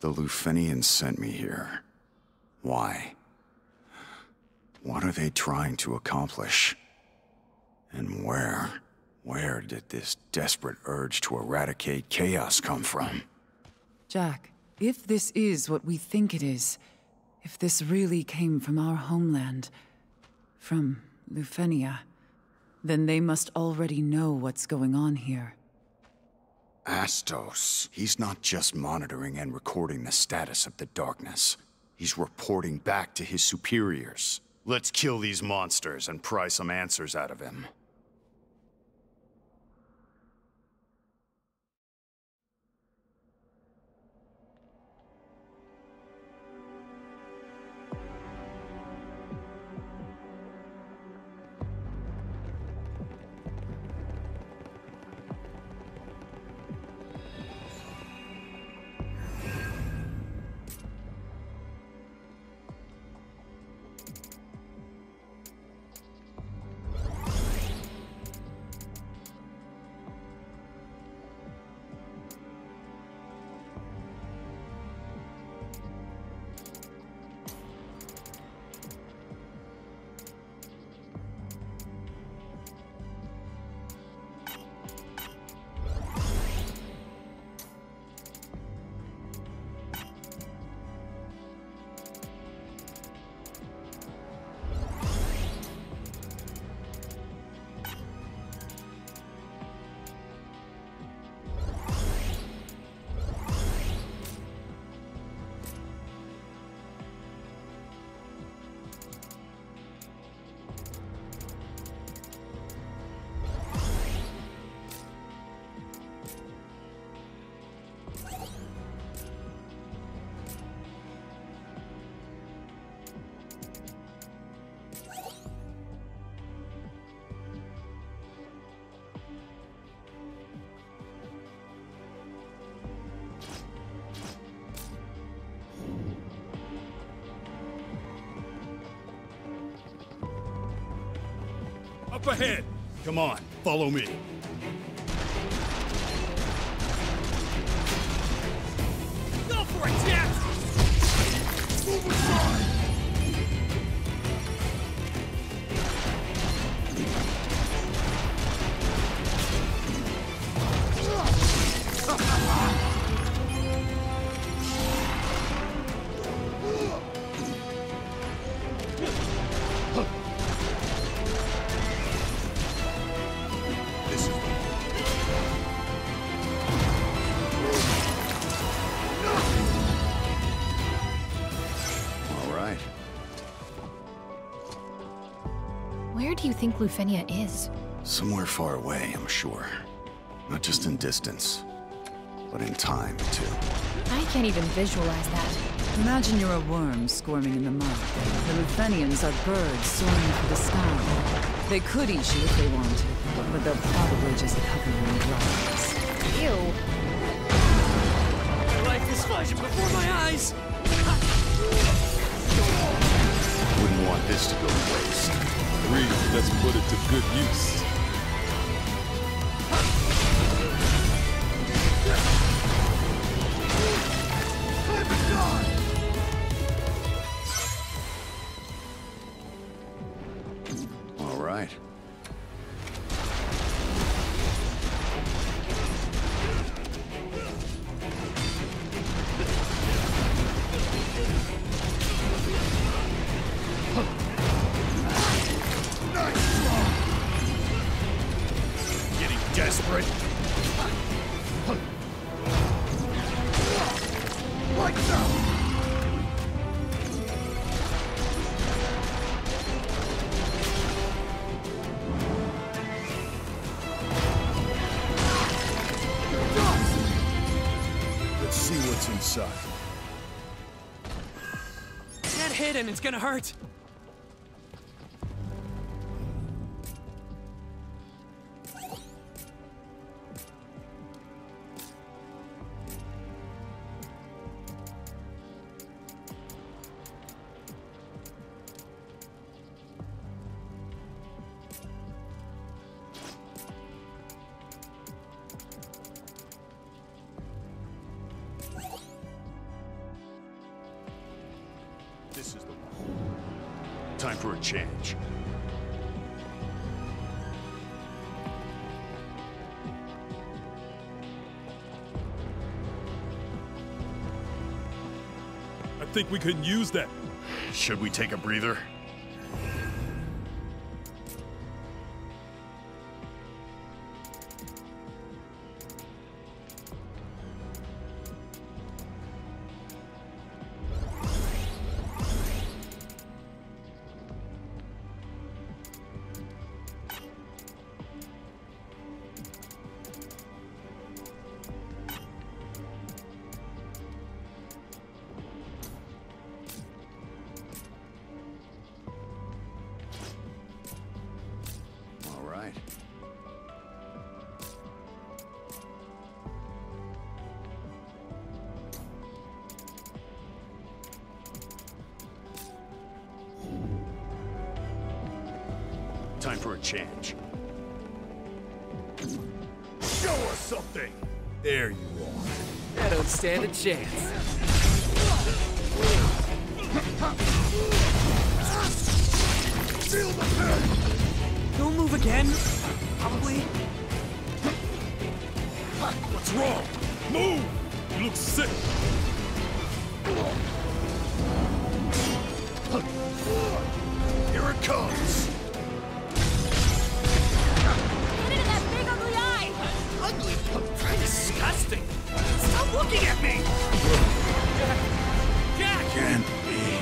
The Lufenians sent me here. Why? What are they trying to accomplish? And where did this desperate urge to eradicate chaos come from? Jack, if this is what we think it is, if this really came from our homeland, from Lufenia, then they must already know what's going on here. Astos, he's not just monitoring and recording the status of the darkness. He's reporting back to his superiors. Let's kill these monsters and pry some answers out of him. Up ahead! Come on, follow me. Go for it, Jack! Move aside! I think Lufenia is somewhere far away, I'm sure. Not just in distance, but in time, too. I can't even visualize that. Imagine you're a worm squirming in the mud. The Lufenians are birds soaring through the sky. They could eat you if they want, but they'll probably just cover you in blackness. Ew. My life is flashing before my eyes! Wouldn't want this to go to waste. Let's put it to good use. All right. And it's gonna hurt. This is the one. Time for a change. I think we could use that. Should we take a breather? Time for a change. Show us something! There you are. I don't stand a chance. Feel the pain! You'll move again? Probably. What's wrong? Move! You look sick! Here it comes! Disgusting! Stop looking at me! Jack! Can't be.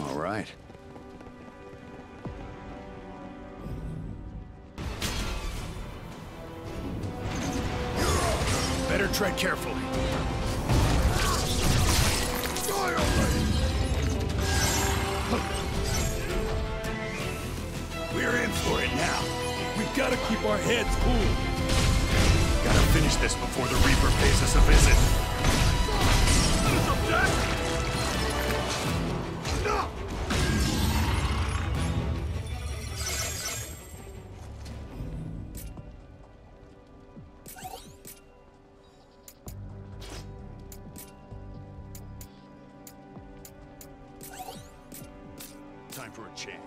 All right. Better tread carefully. Gotta keep our heads cool. Gotta finish this before the Reaper pays us a visit. What's up, Jack? No! Time for a change.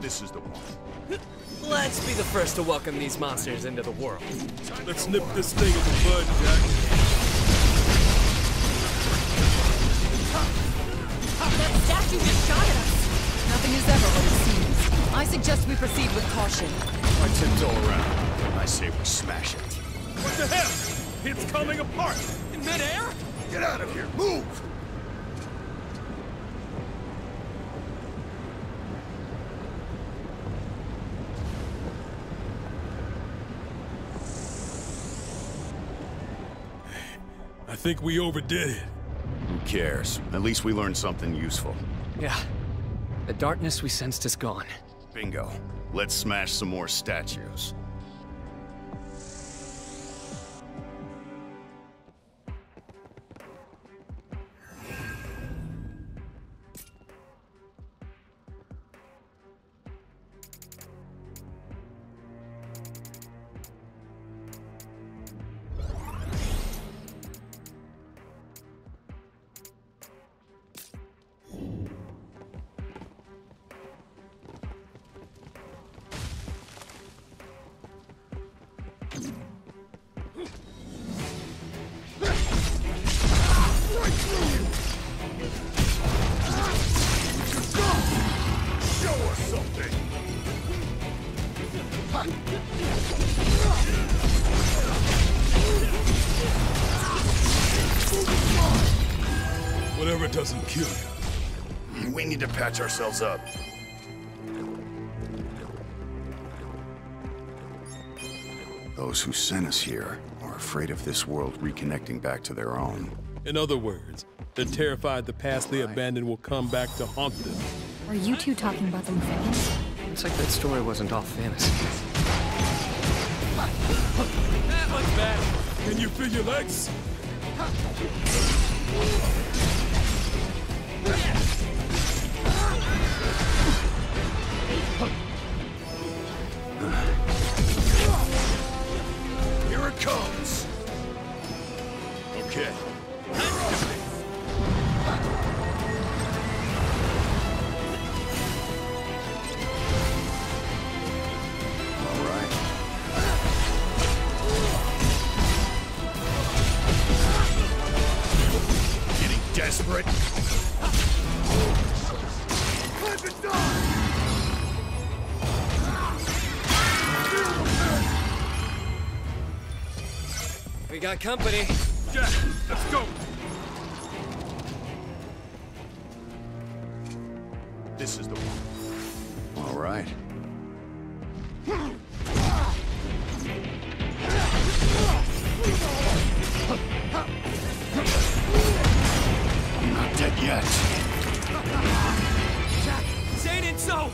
This is the one. Let's be the first to welcome these monsters into the world. Let's nip this thing in the bud, Jack. That statue just shot at us. Nothing is ever what it seems. I suggest we proceed with caution. My tim's all around. I say we smash it. What the hell? It's coming apart. In midair? Get out of here. Move! I think we overdid it. Who cares? At least we learned something useful. Yeah. The darkness we sensed is gone. Bingo. Let's smash some more statues. Whatever doesn't kill you. We need to patch ourselves up. Those who sent us here are afraid of this world reconnecting back to their own. In other words, they're terrified the past they abandoned will come back to haunt them. Are you two talking about the Lufenians? It's like that story wasn't all fantasy. That one's bad. Can you feel your legs? We got company. Jack, let's go! This is the one. All right. I'm not dead yet. Jack, Zane and so!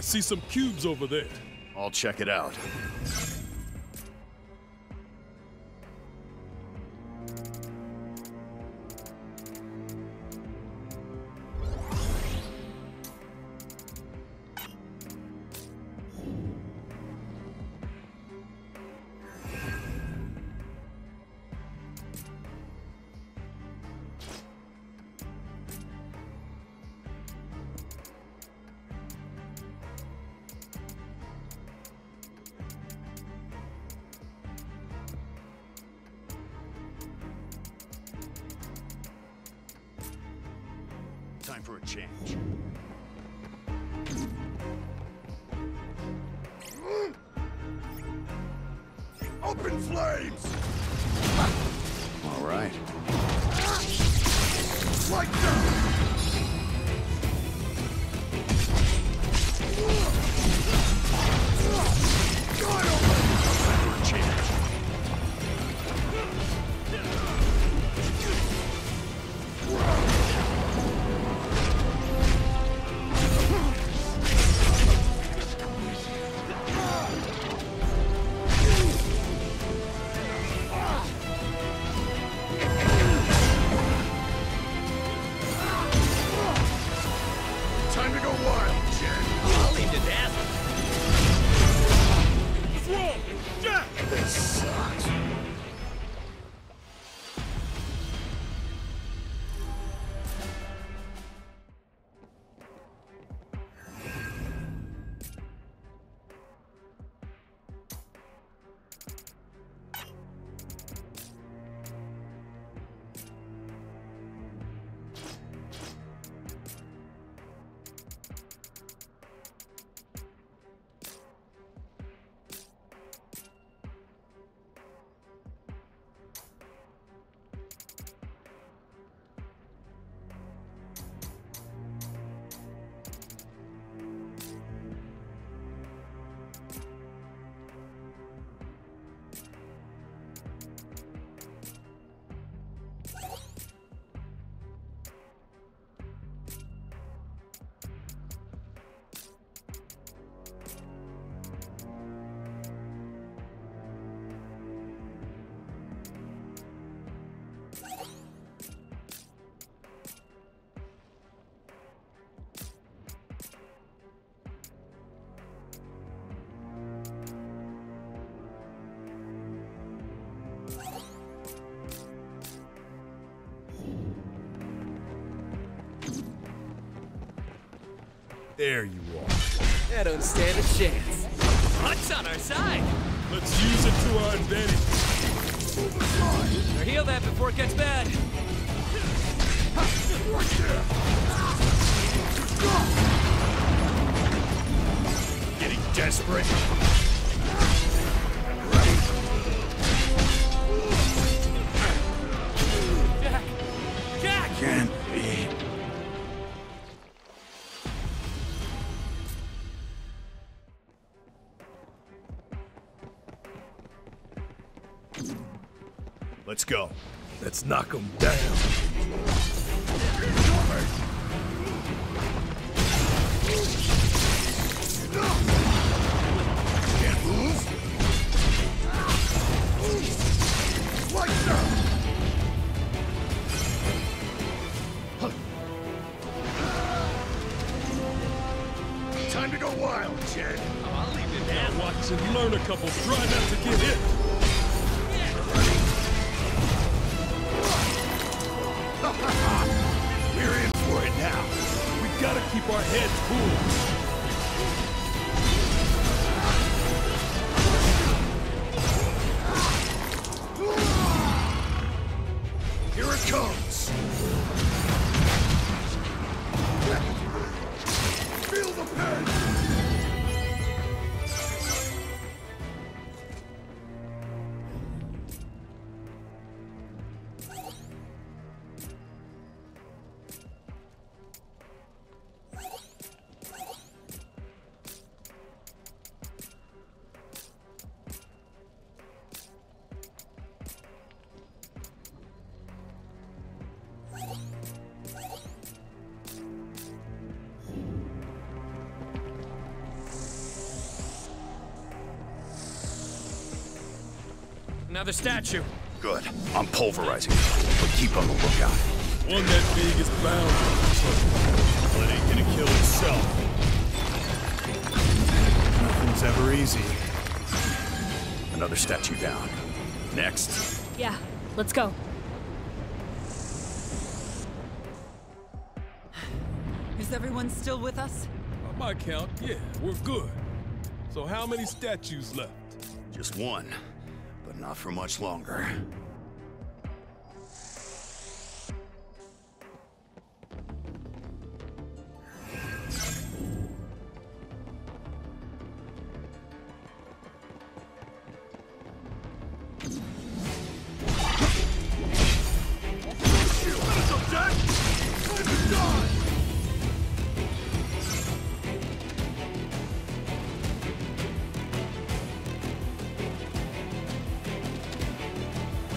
See some cubes over there. I'll check it out. Time for a change. Open flames! All right. Light down! Time for a change. There you are. I don't stand a chance. Luck's on our side. Let's use it to our advantage. Or heal that before it gets bad. Getting desperate. Jack! Can't be. Let's go. Let's knock them down. Time to go wild, Jed. Oh, I'll leave it there. Watch and learn a couple. Try not to get hit. We're in for it now. We've got to keep our heads cool. Comes. Feel the pain. Another statue. Good. I'm pulverizing it, but keep on the lookout. One that big is bound. But it ain't gonna kill itself. Nothing's ever easy. Another statue down. Next. Yeah, let's go. Is everyone still with us? On my count, yeah, we're good. So how many statues left? Just one. But not for much longer.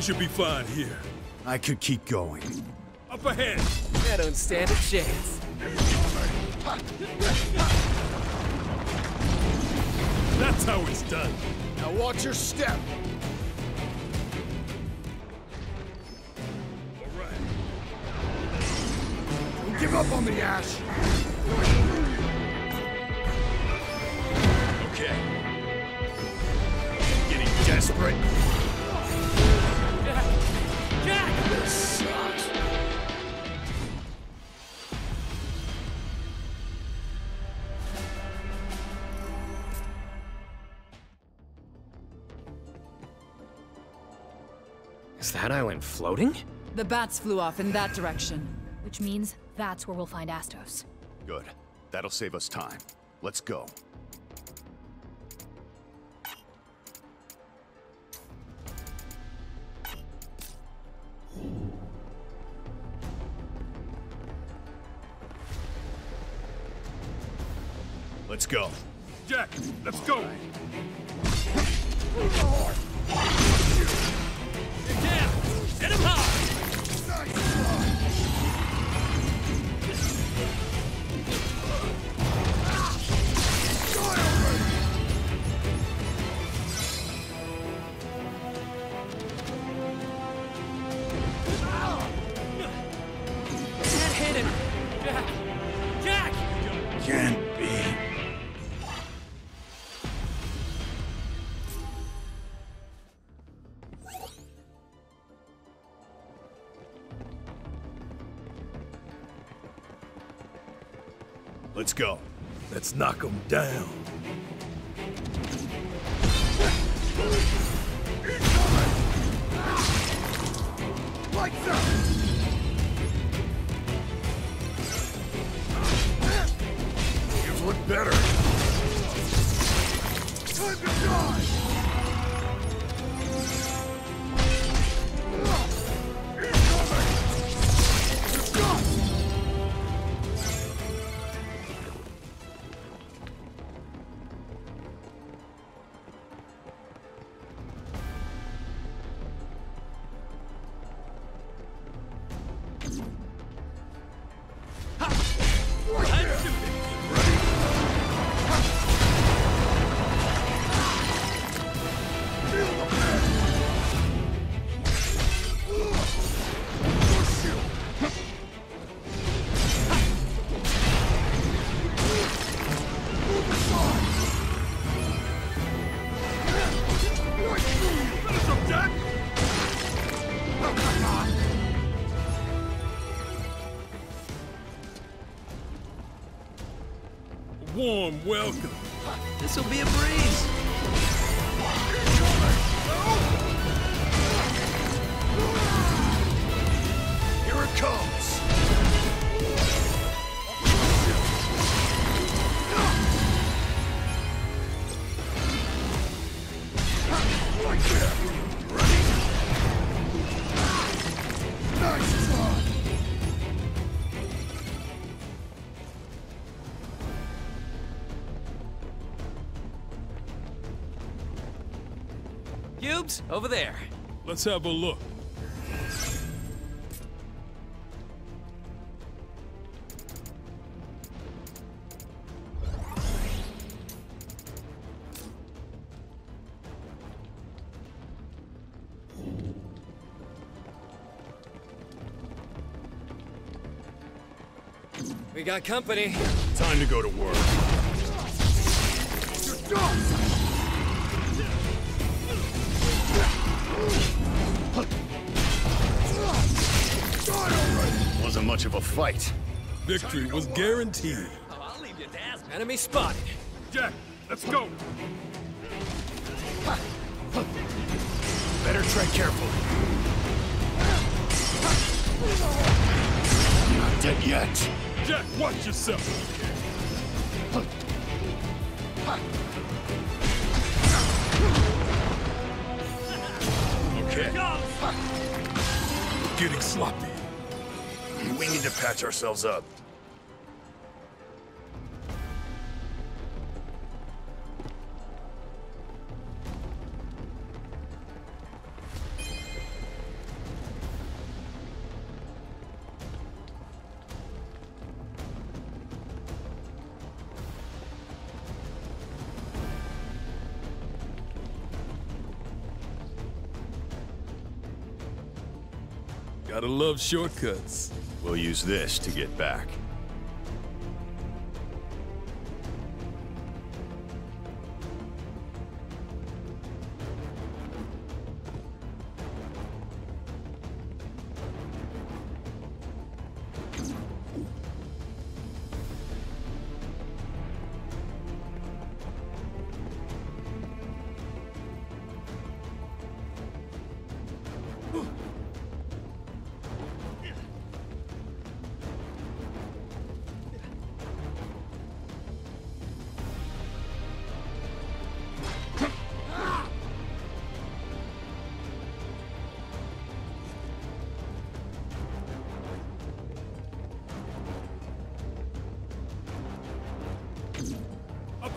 Should be fine here. I could keep going. Up ahead! I don't stand a chance. That's how it's done. Now watch your step. All right. Don't give up on me, Ash. Okay. I'm getting desperate. Is that island floating? The bats flew off in that direction. Which means that's where we'll find Astos. Good. That'll save us time. Let's go. Let's go. Jack, let's go! Right. Get down! Hit him high! Can't hit him! Jack! Jack! Can't be. Let's go. Let's knock them down. Lights up! You've looked better. Time to die! Incoming! Got it! warm welcome. This'll be a breeze. Here it comes. Cubes, over there. Let's have a look. We got company. Time to go to work. Wasn't much of a fight. Victory was guaranteed. Oh, I'll leave you to ask. Enemy spotted. Jack, let's go. Better tread carefully. Not dead yet. Jack, watch yourself. Okay. We're getting sloppy. We need to patch ourselves up. Gotta love shortcuts. We'll use this to get back.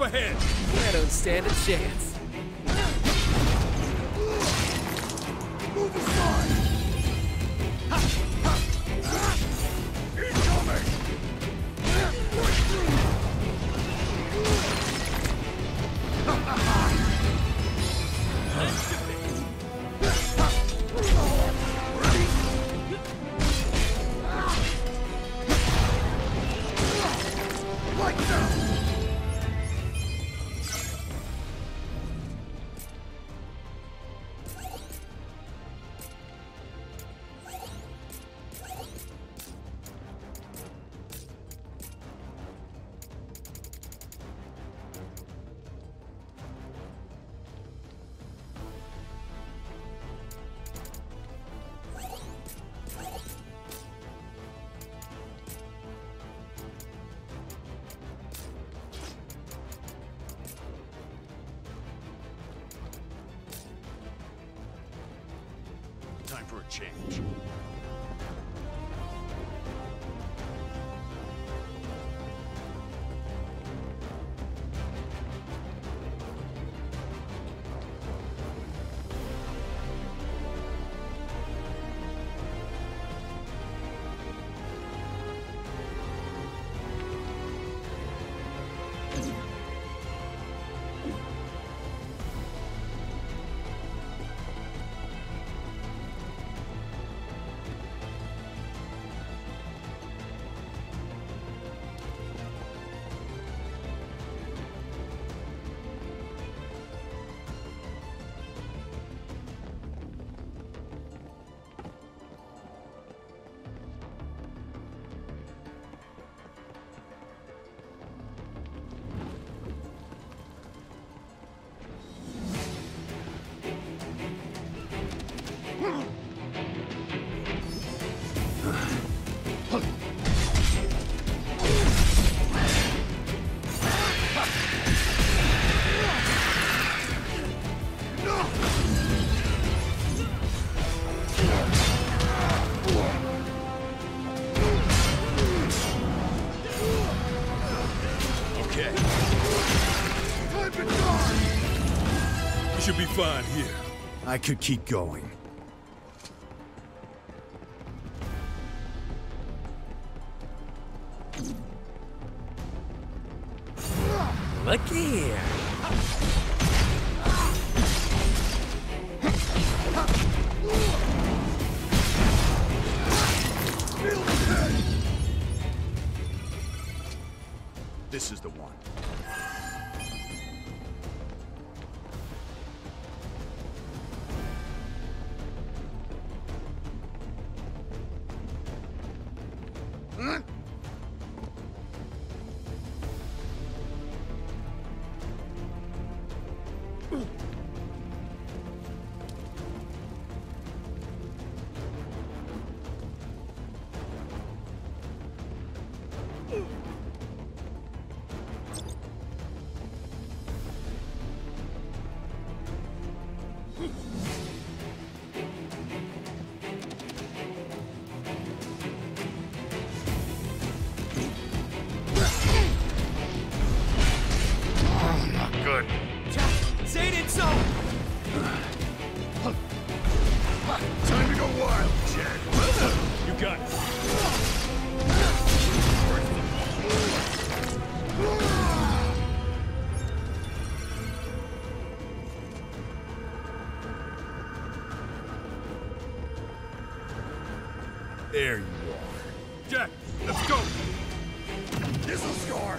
Ahead. I don't stand a chance. Move aside. Incoming. Like that. Time for a change. okay. You should be fine here. I could keep going. Look here. This is the one. There you are. Jack, let's go! This'll score!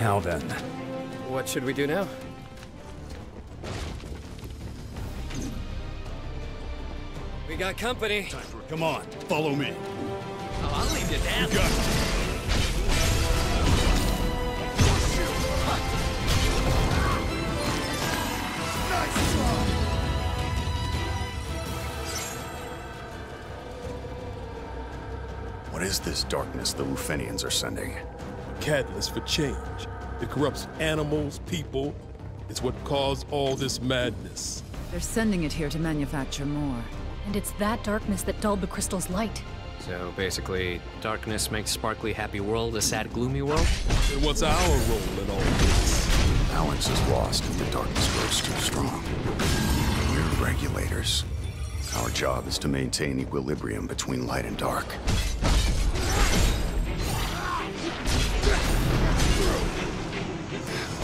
Now then. What should we do now? We got company. Come on, follow me. Oh, I'll leave you down. You got it. What is this darkness the Lufenians are sending? Catalyst for change. It corrupts animals, people. It's what caused all this madness. They're sending it here to manufacture more. And it's that darkness that dulled the crystal's light. So basically, darkness makes sparkly happy world a sad gloomy world? And what's our role in all this? Balance is lost if the darkness grows too strong. We're regulators. Our job is to maintain equilibrium between light and dark.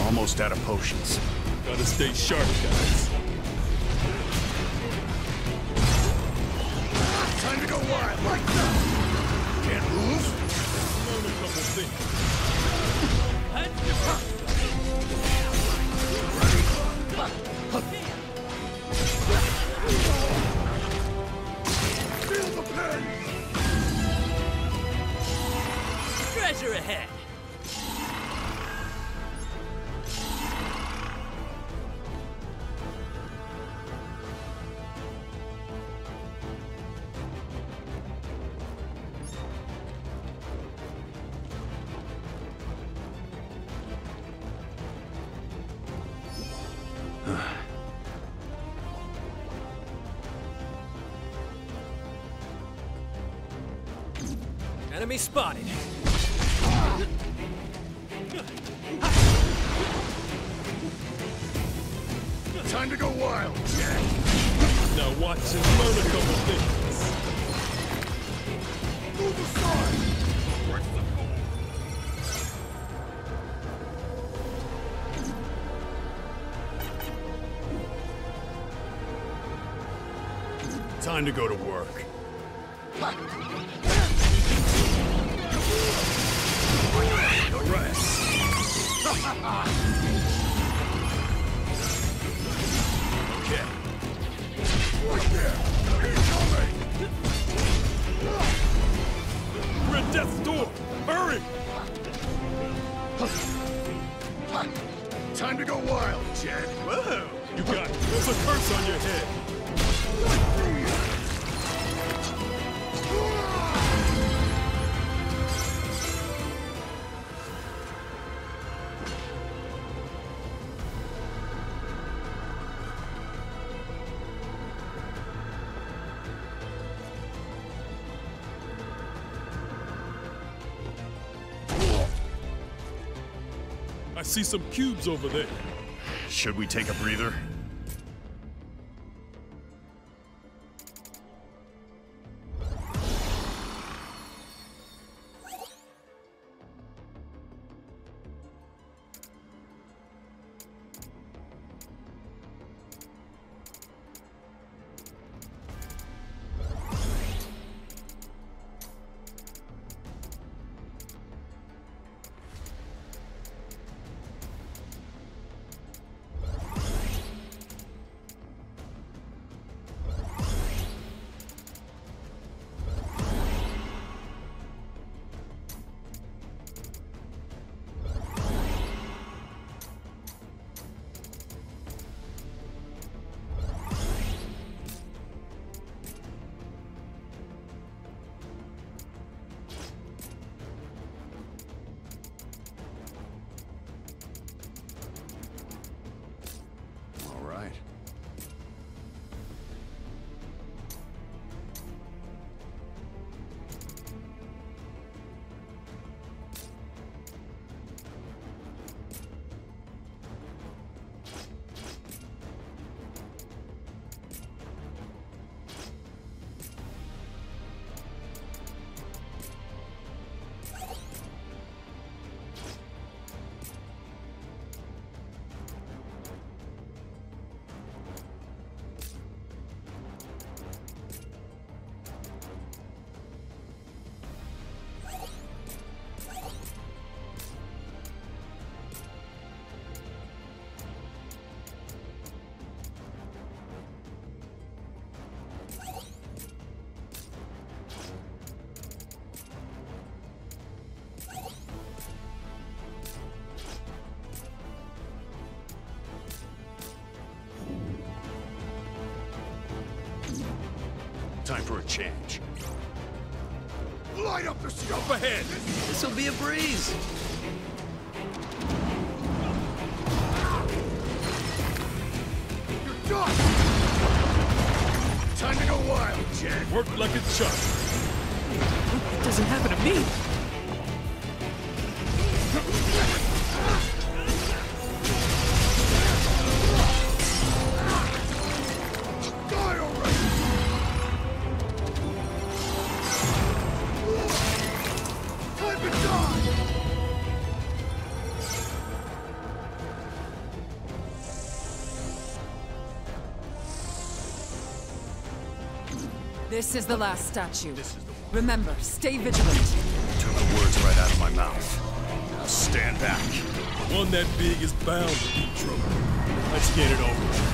Almost out of potions. Gotta stay sharp, guys. Like that! Can't move? Learn a couple things. Feel the pain! Treasure ahead! Enemy spotted. Time to go wild, Jack. Now watch and learn a couple things. Move aside. Where's the goal? Time to go to work. I see some cubes over there. Should we take a breather? Time for a change. Light up the scope ahead! This'll be a breeze! You're done! Time to go wild, Jack! Work like it's shot. It doesn't happen to me! This is the last statue. Remember, stay vigilant. Took the words right out of my mouth. Now stand back. One that big is bound to be trouble. Let's get it over.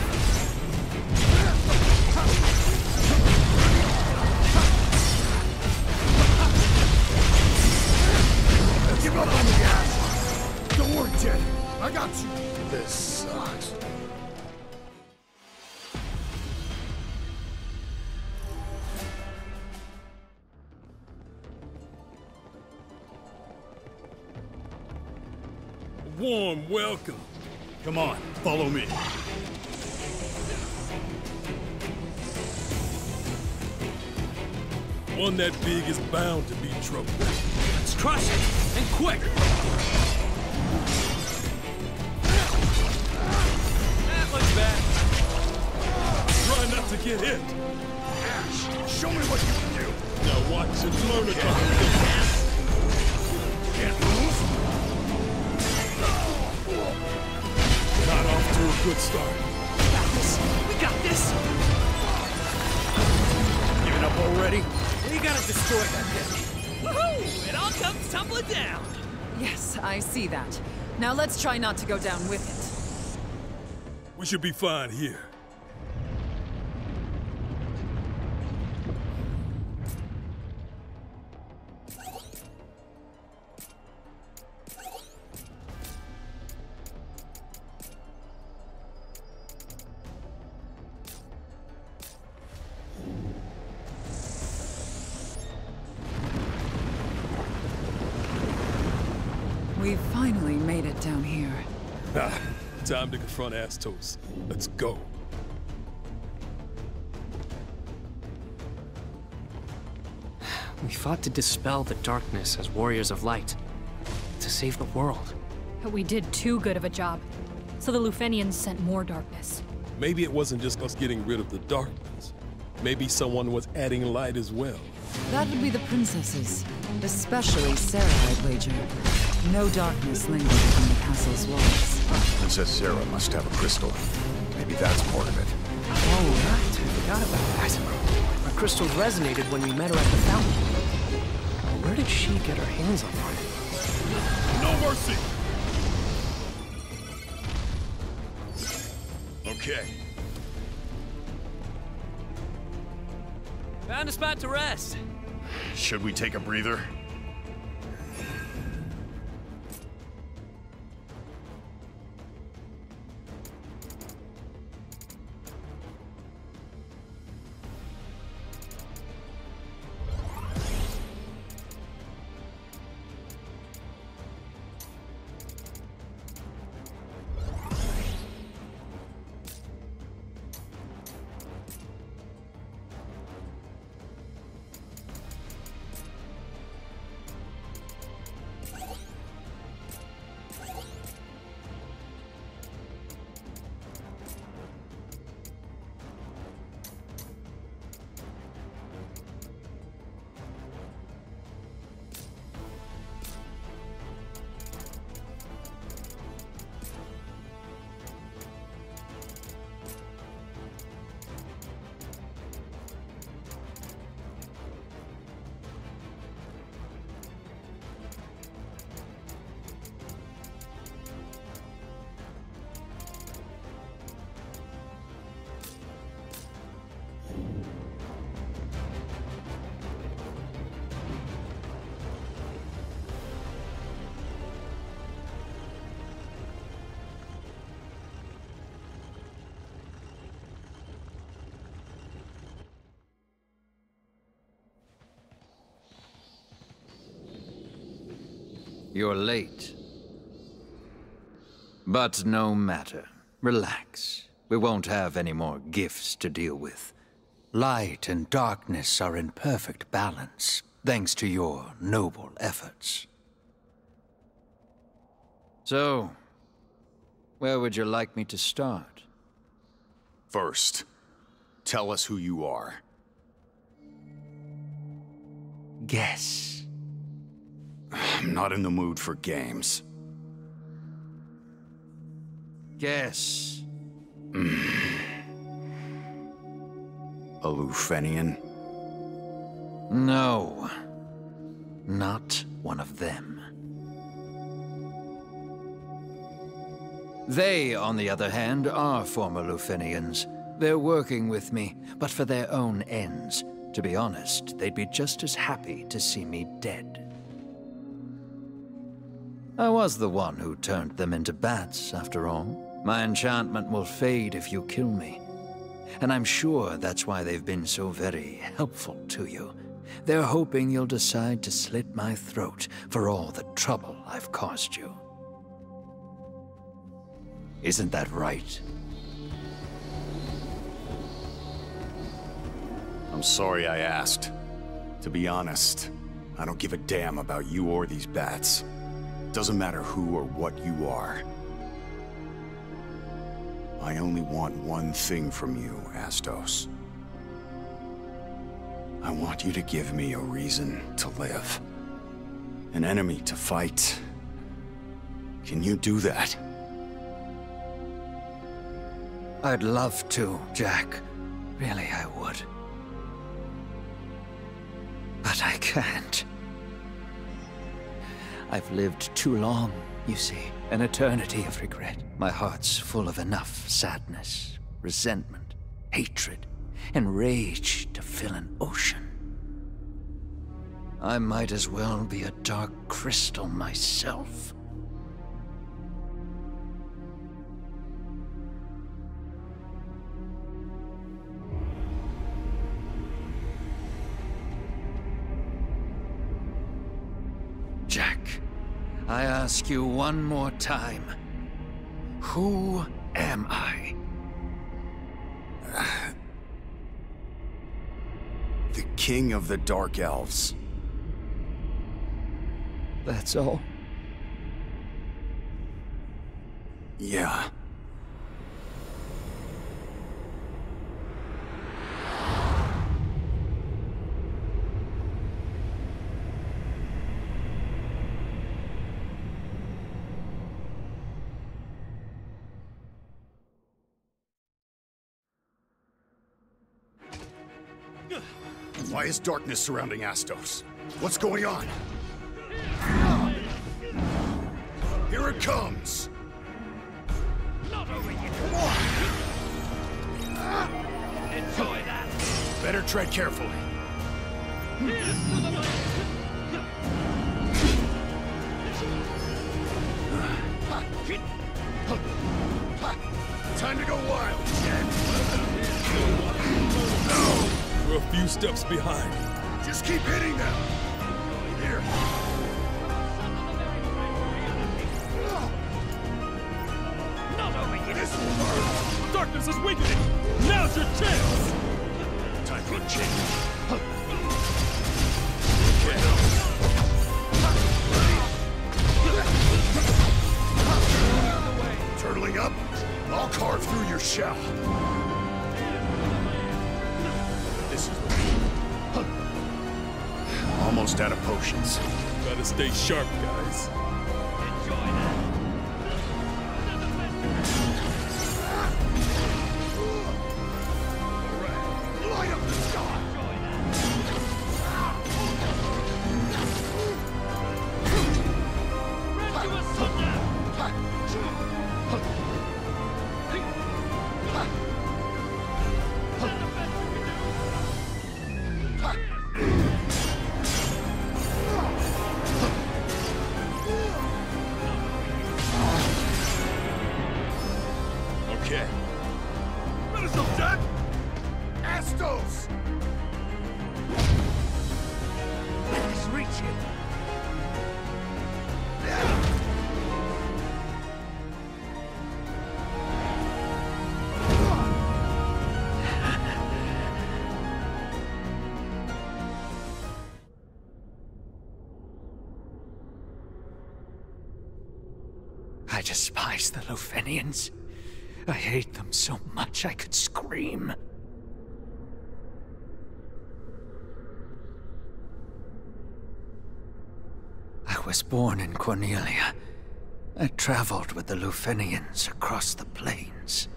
Warm welcome. Come on, follow me. One that big is bound to be trouble. Let's crush it, and quick! That looks bad. Try not to get hit. Ash, show me what you can do. Now watch and learn about it. Can't move. Not off to a good start. We got this. We got this. Giving up already? We gotta destroy that thing. Woohoo! It all comes tumbling down. Yes, I see that. Now let's try not to go down with it. We should be fine here. Time to confront Astos. Let's go. We fought to dispel the darkness as Warriors of Light, to save the world. But we did too good of a job, so the Lufenians sent more darkness. Maybe it wasn't just us getting rid of the darkness. Maybe someone was adding light as well. That would be the princesses, especially Seraphite, I'd wager. No darkness lingered within the castle's walls. Princess Sarah must have a crystal. Maybe that's part of it. Oh, right. I forgot about Asimov. Her crystals resonated when we met her at the fountain. Where did she get her hands on one? No mercy! Okay. Found a spot to rest. Should we take a breather? You're late. But no matter. Relax. We won't have any more gifts to deal with. Light and darkness are in perfect balance, thanks to your noble efforts. So, where would you like me to start? First, tell us who you are. Guess. I'm not in the mood for games. Guess. A Lufenian? No. Not one of them. They, on the other hand, are former Lufenians. They're working with me, but for their own ends. To be honest, they'd be just as happy to see me dead. I was the one who turned them into bats, after all. My enchantment will fade if you kill me. And I'm sure that's why they've been so very helpful to you. They're hoping you'll decide to slit my throat for all the trouble I've caused you. Isn't that right? I'm sorry I asked. To be honest, I don't give a damn about you or these bats. Doesn't matter who or what you are. I only want one thing from you, Astos. I want you to give me a reason to live. An enemy to fight. Can you do that? I'd love to, Jack. Really, I would. But I can't. I've lived too long, you see. An eternity of regret. My heart's full of enough sadness, resentment, hatred, and rage to fill an ocean. I might as well be a dark crystal myself. I ask you one more time, who am I? The King of the Dark Elves. That's all. Yeah. Why is darkness surrounding Astos? What's going on? Here it comes! Not over yet. Come on! Enjoy that! Better tread carefully. Time to go wild! No! We're a few steps behind. Just keep hitting them! Here. Not over yet. This will work. Darkness is weakening! Now's your chance! Time for a change. Okay. Turtling up? I'll carve through your shell. Almost out of potions. Gotta stay sharp, guys. Enjoy that. All right. Light up the sky. Enjoy I despise the Lufenians. I hate them so much I could scream. I was born in Cornelia. I traveled with the Lufenians across the plains.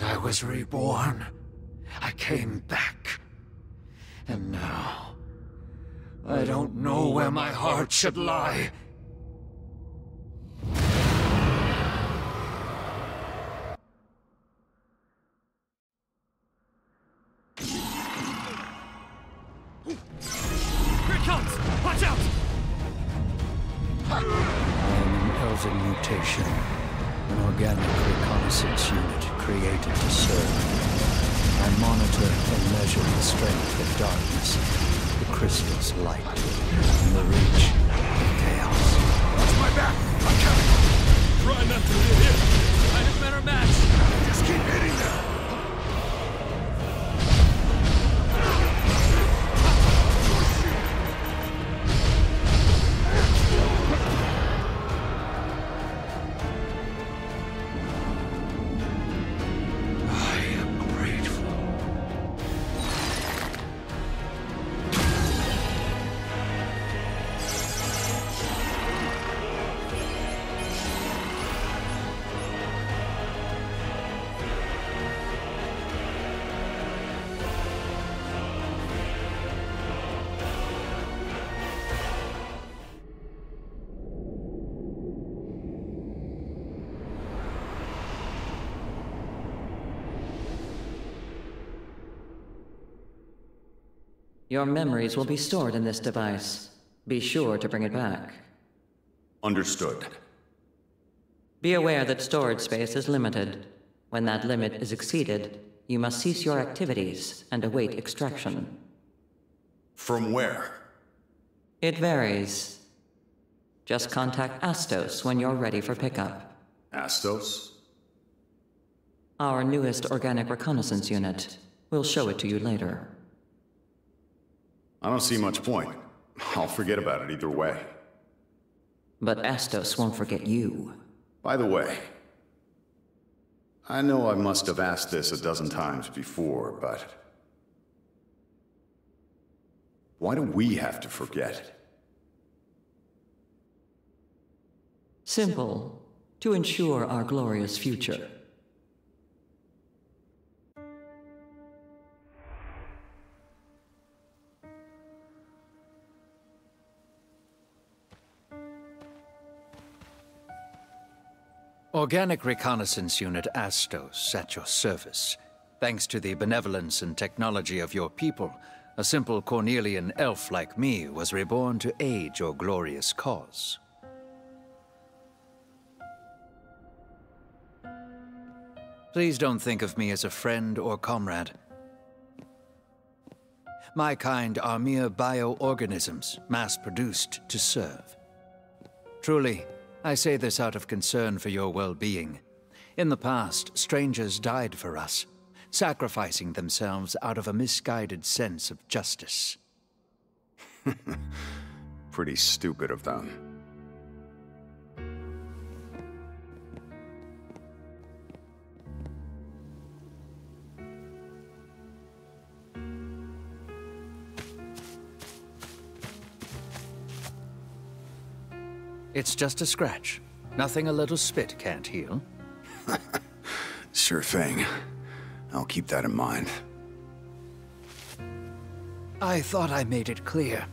I was reborn. I came back. And now, I don't know where my heart should lie. Here it comes! Watch out! It was a mutation. An organic reconnaissance unit. Created to serve. I monitor and measure the strength of darkness, the crystal's light, and the reach of chaos. Watch my back! I'm coming! Try not to get hit! I have better match! Just keep hitting them! Your memories will be stored in this device. Be sure to bring it back. Understood. Be aware that storage space is limited. When that limit is exceeded, you must cease your activities and await extraction. From where? It varies. Just contact Astos when you're ready for pickup. Astos? Our newest organic reconnaissance unit. We'll show it to you later. I don't see much point. I'll forget about it either way. But Astos won't forget you. By the way, I know I must have asked this a dozen times before, but... why do we have to forget? Simple. To ensure our glorious future. Organic Reconnaissance Unit Astos at your service. Thanks to the benevolence and technology of your people, a simple Cornelian elf like me was reborn to aid your glorious cause. Please don't think of me as a friend or comrade. My kind are mere bioorganisms, mass-produced to serve. Truly, I say this out of concern for your well-being. In the past, strangers died for us, sacrificing themselves out of a misguided sense of justice. Pretty stupid of them. It's just a scratch. Nothing a little spit can't heal. Sure thing. I'll keep that in mind. I thought I made it clear.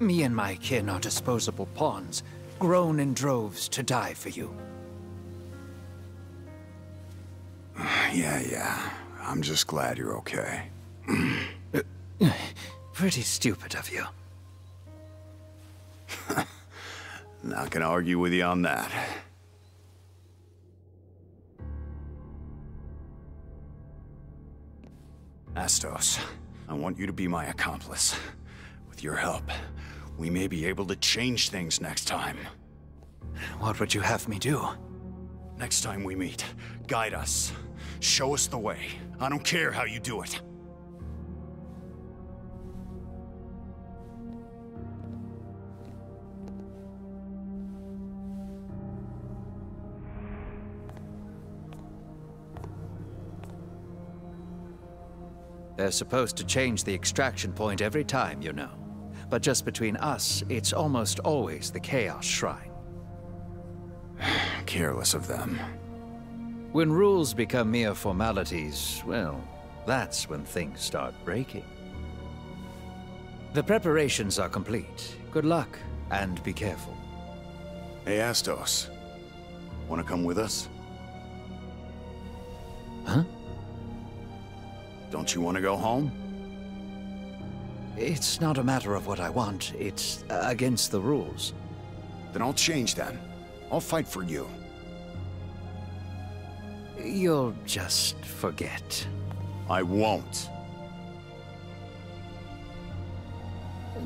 Me and my kin are disposable pawns, grown in droves to die for you. Yeah. I'm just glad you're okay. Pretty stupid of you. Not gonna argue with you on that. Astos, I want you to be my accomplice. With your help, we may be able to change things next time. What would you have me do? Next time we meet, guide us. Show us the way. I don't care how you do it. They're supposed to change the extraction point every time, you know. But just between us, it's almost always the Chaos Shrine. Careless of them. When rules become mere formalities, well, that's when things start breaking. The preparations are complete. Good luck, and be careful. Hey, Astos. Wanna come with us? Huh? Don't you want to go home? It's not a matter of what I want. It's against the rules. Then I'll change them. I'll fight for you. You'll just forget. I won't.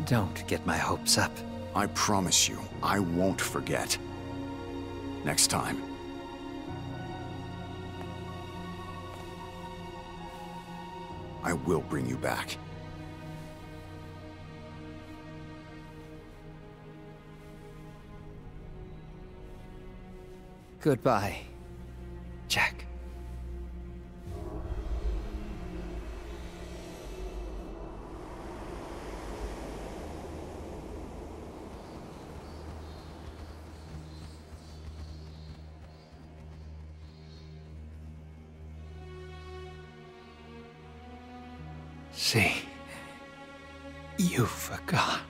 Don't get my hopes up. I promise you, I won't forget. Next time. I will bring you back. Goodbye, Jack. See, you forgot.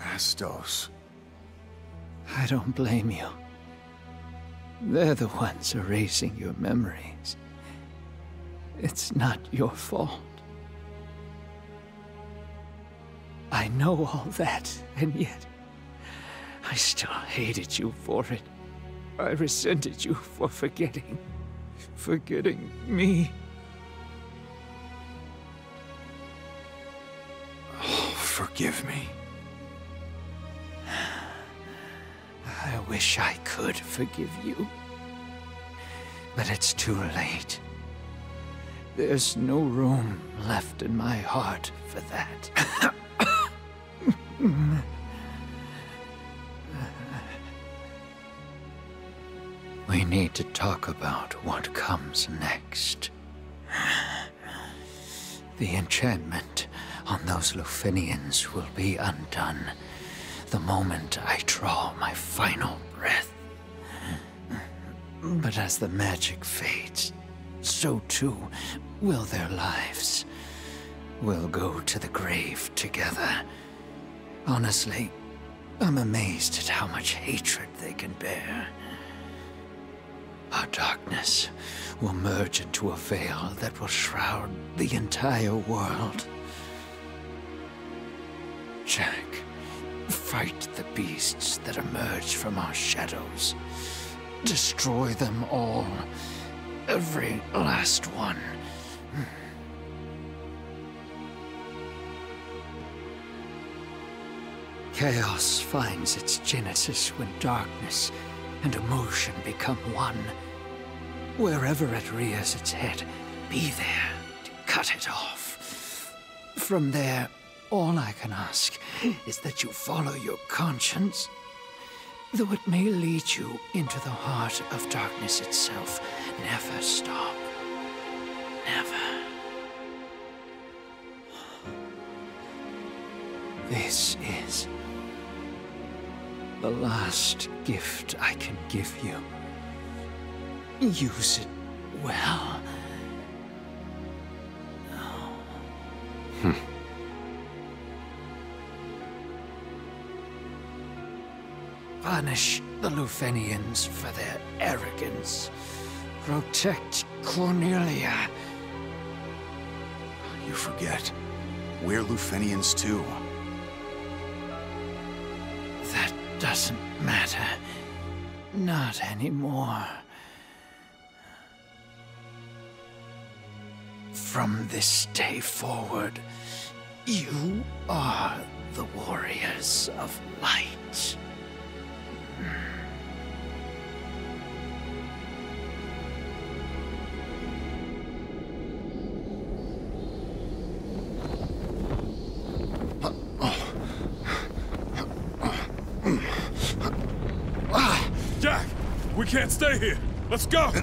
Astos. I don't blame you. They're the ones erasing your memories. It's not your fault. I know all that, and yet I still hated you for it. I resented you for forgetting me. Forgive me. wish I could forgive you. But it's too late. There's no room left in my heart for that. We need to talk about what comes next. The enchantment on those Lufenians will be undone the moment I draw my final breath. But as the magic fades, so too will their lives. We'll go to the grave together. Honestly, I'm amazed at how much hatred they can bear. Our darkness will merge into a veil that will shroud the entire world. Jack, fight the beasts that emerge from our shadows. Destroy them all. Every last one. Chaos finds its genesis when darkness and emotion become one. Wherever it rears its head, be there to cut it off. From there, all I can ask is that you follow your conscience, though it may lead you into the heart of darkness itself. Never stop. Never. This is the last gift I can give you. Use it well. Oh. Punish the Lufenians for their arrogance. Protect Cornelia. You forget. We're Lufenians too. Doesn't matter. Not anymore. From this day forward, you are the Warriors of Light. Can't stay here. Let's go.